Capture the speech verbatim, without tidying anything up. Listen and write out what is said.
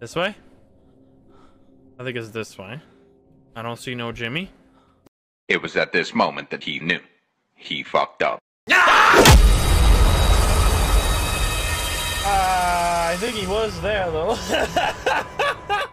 This way? I think it's this way. I don't see no Jimmy. It was at this moment that he knew. He fucked up. Ah! Uh, I think he was there, though.